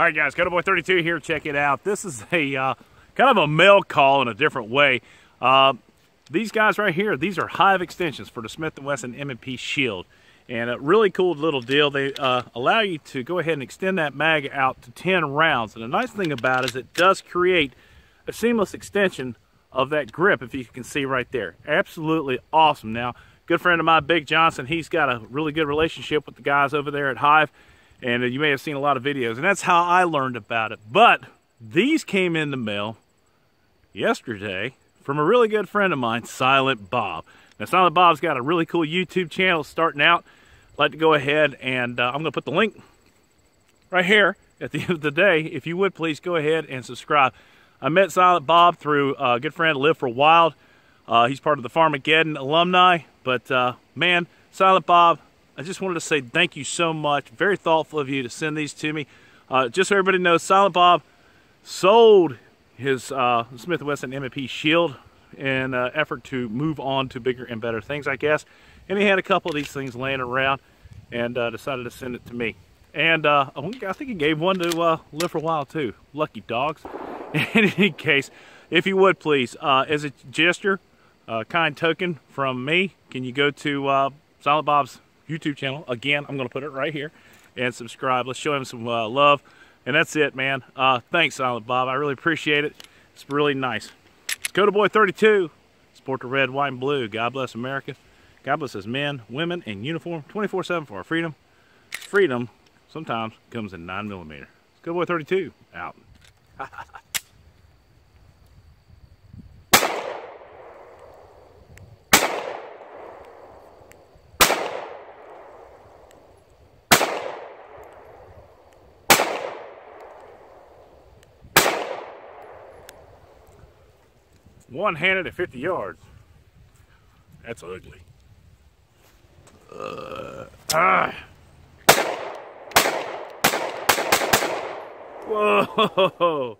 All right, guys, Kotaboy32 here. Check it out. This is a kind of a mail call in a different way. These guys right here, these are Hive extensions for the Smith & Wesson M&P Shield. And a really cool little deal. They allow you to go ahead and extend that mag out to 10 rounds. And the nice thing about it is it does create a seamless extension of that grip, if you can see right there. Absolutely awesome. Now, good friend of mine, Big Johnson, he's got a really good relationship with the guys over there at Hive. And you may have seen a lot of videos. And that's how I learned about it. But these came in the mail yesterday from a really good friend of mine, Silent Bob. Now, Silent Bob's got a really cool YouTube channel starting out. I'd like to go ahead and I'm going to put the link right here at the end of the day. If you would, please go ahead and subscribe. I met Silent Bob through a good friend, Live for a Wild. He's part of the Farmageddon alumni. But, man, Silent Bob, I just wanted to say thank you so much. Very thoughtful of you to send these to me. Just so everybody knows, Silent Bob sold his Smith & Wesson M&P Shield in an effort to move on to bigger and better things, I guess. And he had a couple of these things laying around and decided to send it to me. And I think he gave one to Live for a While too. Lucky dogs. In any case, if you would please, as a gesture, a kind token from me, can you go to Silent Bob's YouTube channel? Again, I'm going to put it right here. And subscribe. Let's show him some love. And that's it, man. Thanks, Silent Bob. I really appreciate it. It's really nice. It's Kotaboy32. Support the red, white, and blue. God bless America. God bless us men, women in uniform, 24/7 for our freedom. Freedom sometimes comes in 9mm. Kotaboy32 out. One-handed at 50 yards. That's ugly. Whoa!